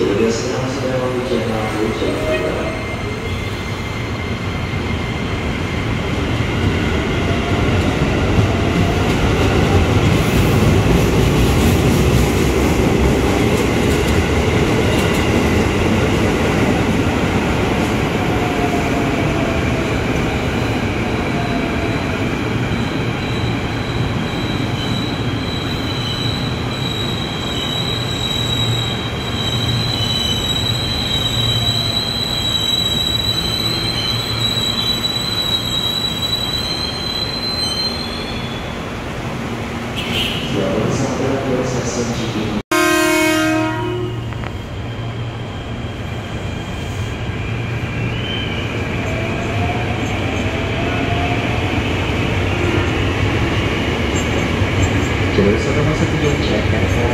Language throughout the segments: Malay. Kemudian sedang hujan lalu Stasiun Cikini. Jalur satu masuk ke Jakarta.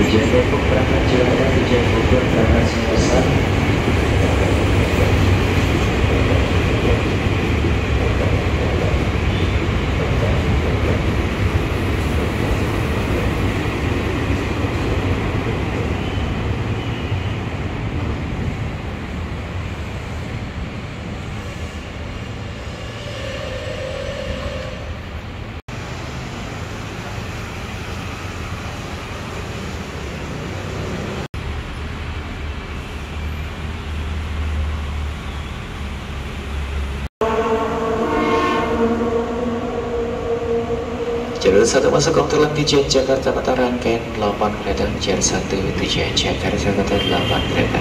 Tujuan Depok berangkat Jakarta, tujuan Bogor berangkat Semarang. Jalur 1 masuk Kebetulan tujuan Jakarta Kota, rangkaian 8 kereta JR 1 tujuan Jakarta Kota 8 kereta.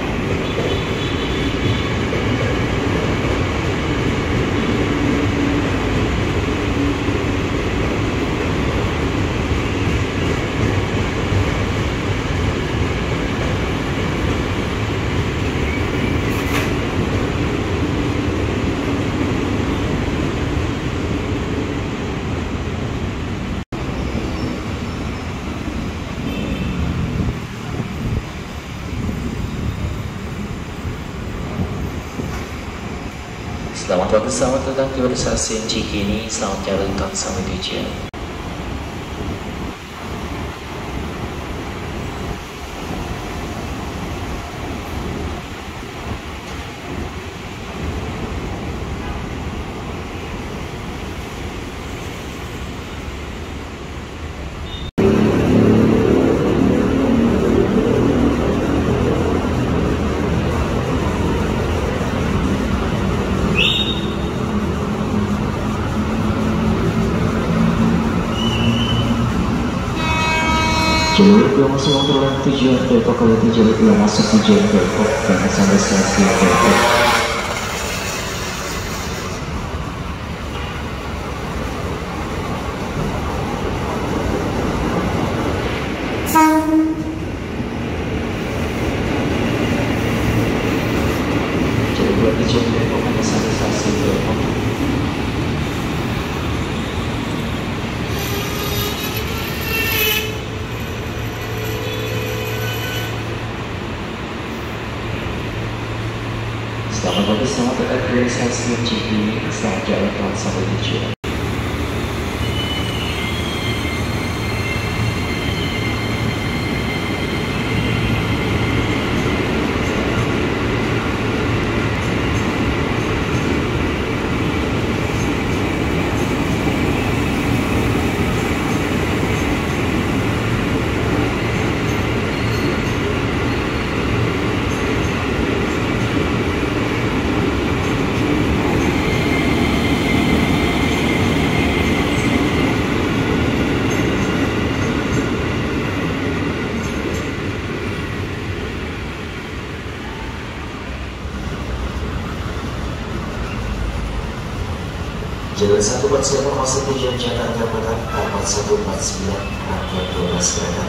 Selamat waktu, selamat datang di Stasiun Cikini. Selamat jalankan sampai tujuan. Jalur 2 masuk Kebetulan tujuan Depok, kalau jalur 2 masuk tujuan Depok dan sampai stasiun Depok. Jalur 2 tujuan Depok dan sampai stasiun Depok. Selamat pagi, selamat datang di Stasiun Cikini. Selamat jalan sampai tujuan. Jalur 1 masuk tujuan Jakarta Kota 4149 rangkaian 12 kereta.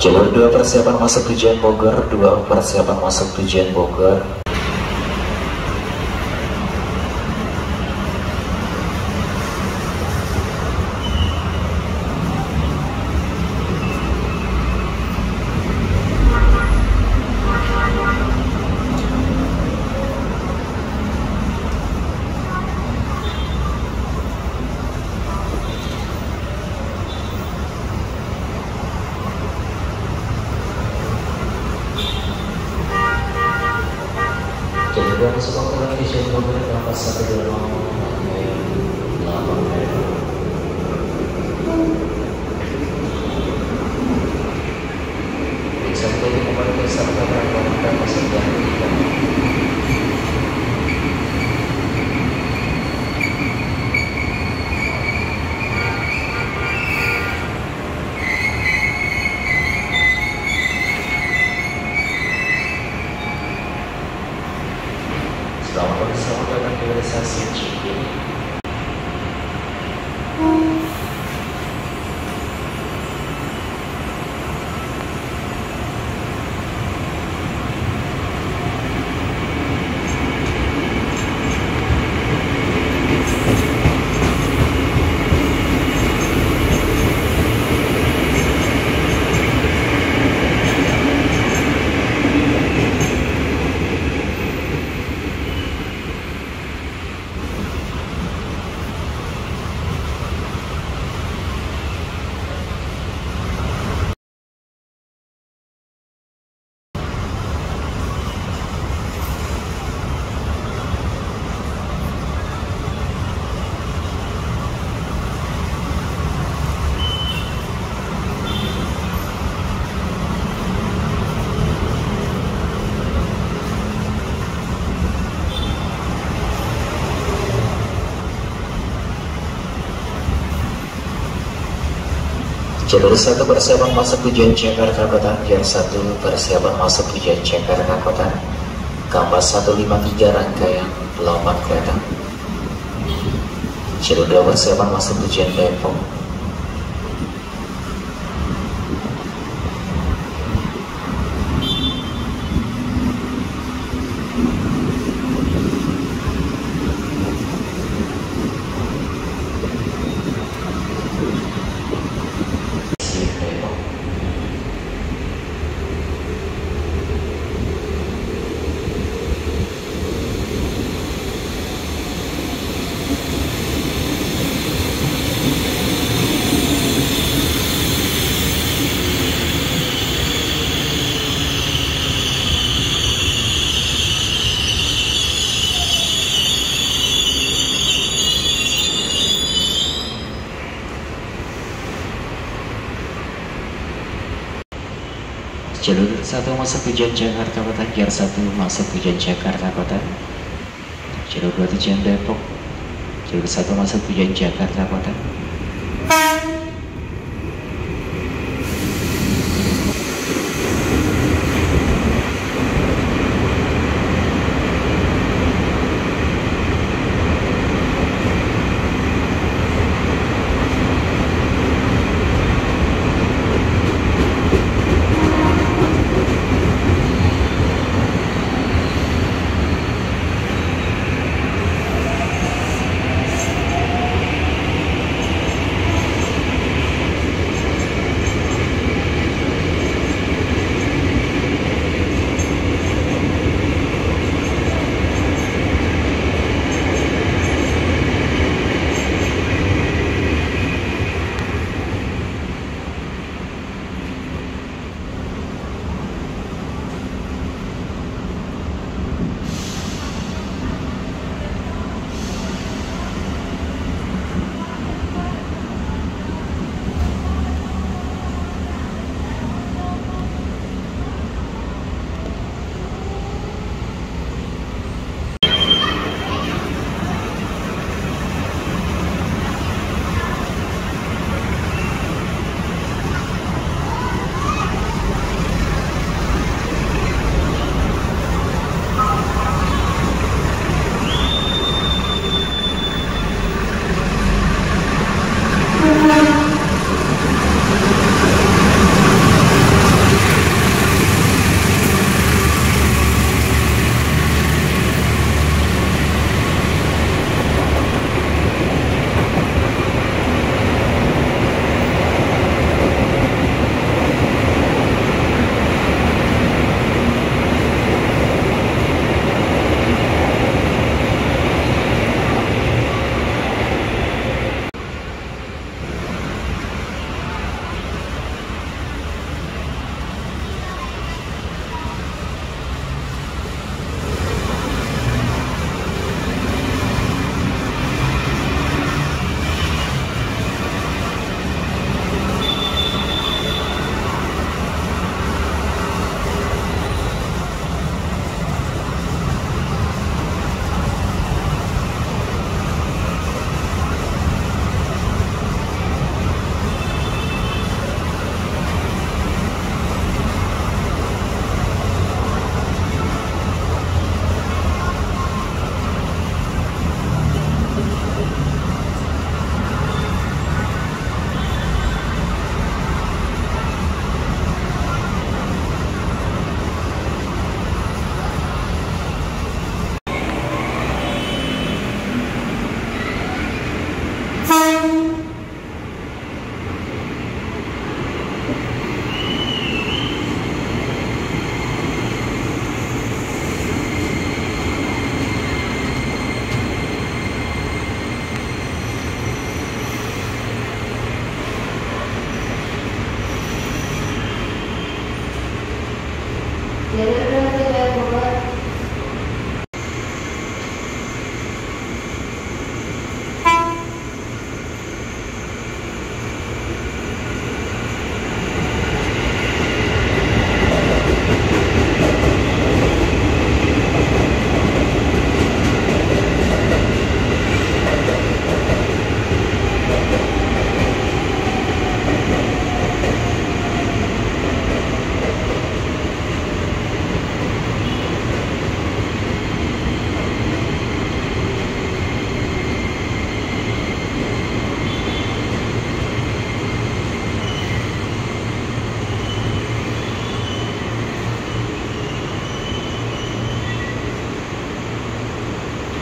Jalur 2 persiapan masuk tujuan Bogor, 2 persiapan masuk tujuan Bogor. Jalur 2 masuk ke tujuan Bogor, berapa 1 2 8. Selamat datang di Stasiun Cikini. Jalur 1 persiapan masuk tujuan Jakarta Kota, jalur 1 persiapan masuk tujuan Jakarta Kota, kampas 153 rangkaian lompat kereta. Jalur 2 persiapan masuk tujuan Depok. Jalur 1 masuk tujuan Jakarta Kota, jalur 1 masuk tujuan Jakarta Kota, jalur 2 tujuan Depok, jalur 1 masuk tujuan Jakarta Kota.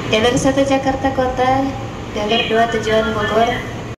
Jalur 1 Jakarta Kota, Jalur 2 tujuan Bogor.